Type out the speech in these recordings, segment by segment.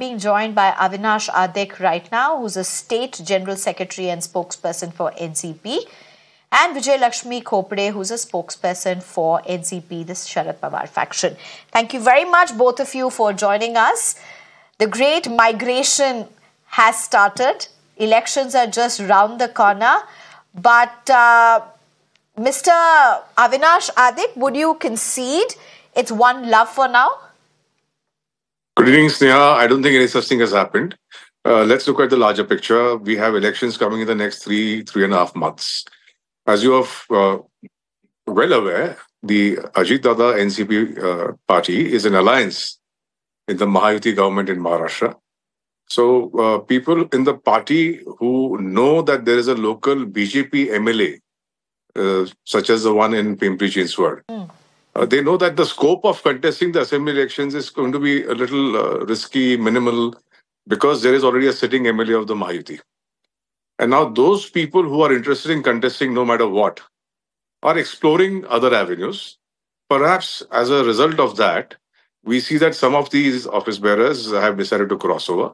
Being joined by Avinash Adik right now, who's a State General Secretary and spokesperson for NCP, and Vijay Lakshmi Khopade, who's a spokesperson for NCP, the Sharad Pawar faction. Thank you very much, both of you, for joining us. The great migration has started. Elections are just round the corner. But Mr. Avinash Adik, would you concede it's one love for now? Good evening, Sneha. I don't think any such thing has happened. Let's look at the larger picture. We have elections coming in the next three and a half months. As you are well aware, the Ajit Dada NCP party is an alliance in the Mahayuti government in Maharashtra. So people in the party who know that there is a local BJP MLA, such as the one in Pimpri-Chinchwad, they know that the scope of contesting the assembly elections is going to be a little risky, minimal, because there is already a sitting MLA of the Mahayuti. And now those people who are interested in contesting no matter what are exploring other avenues. Perhaps as a result of that, we see that some of these office bearers have decided to cross over.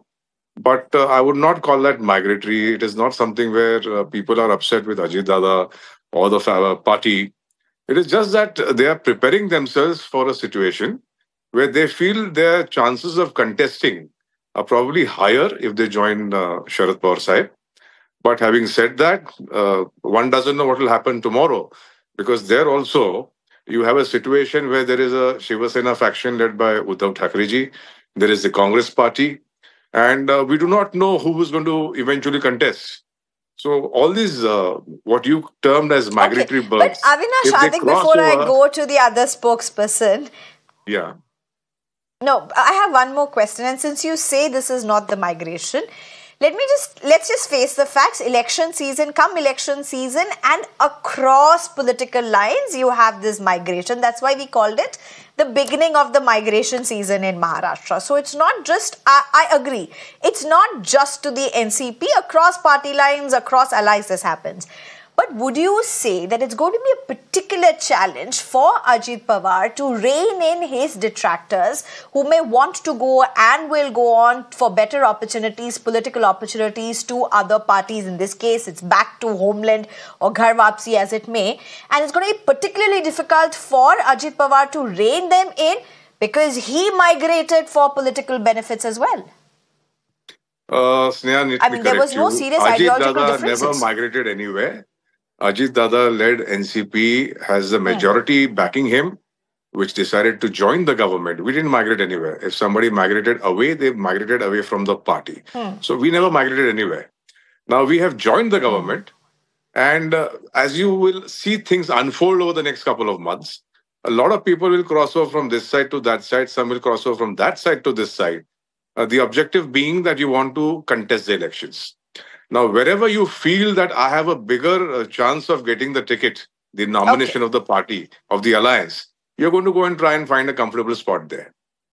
But I would not call that migratory. It is not something where people are upset with Ajit Dada or the party. It is just that they are preparing themselves for a situation where they feel their chances of contesting are probably higher if they join Sharad Pawar Sahib. But having said that, one doesn't know what will happen tomorrow, because there also you have a situation where there is a Shivasena faction led by Uddhav Thakariji. There is the Congress party. And we do not know who is going to eventually contest. So all these, what you termed as migratory birds. But Avinash, I think before I go to the other spokesperson. Yeah. No, I have one more question. And since you say this is not the migration, let's just face the facts. Election season, come election season, and across political lines, you have this migration. That's why we called it the beginning of the migration season in Maharashtra. So it's not just, I agree, it's not just to the NCP, across party lines, across allies this happens. But would you say that it's going to be a particular challenge for Ajit Pawar to rein in his detractors who may want to go and will go on for better opportunities, political opportunities to other parties? In this case, it's back to homeland or Gharvapsi as it may. And it's going to be particularly difficult for Ajit Pawar to rein them in because he migrated for political benefits as well. Sneha, I mean, there was no serious ideological differences. Ajit Dada never migrated anywhere. Ajit Dada-led NCP has the majority backing him, which decided to join the government. We didn't migrate anywhere. If somebody migrated away, they migrated away from the party. So we never migrated anywhere. Now we have joined the government. And as you will see things unfold over the next couple of months, a lot of people will cross over from this side to that side. Some will cross over from that side to this side. The objective being that you want to contest the elections. Now, wherever you feel that I have a bigger chance of getting the ticket, the nomination of the party, of the alliance, you're going to go and try and find a comfortable spot there.